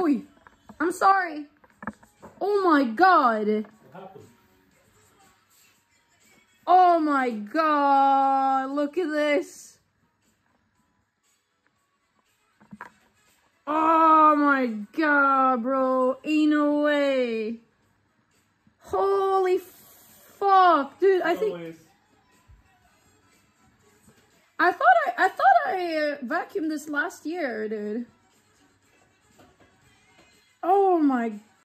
Oi, I'm sorry. Oh my god. What happened? Oh my god, look at this. Oh my god, bro, ain't no way. Holy fuck, dude, I think... I thought I vacuumed this last year, dude. Oh my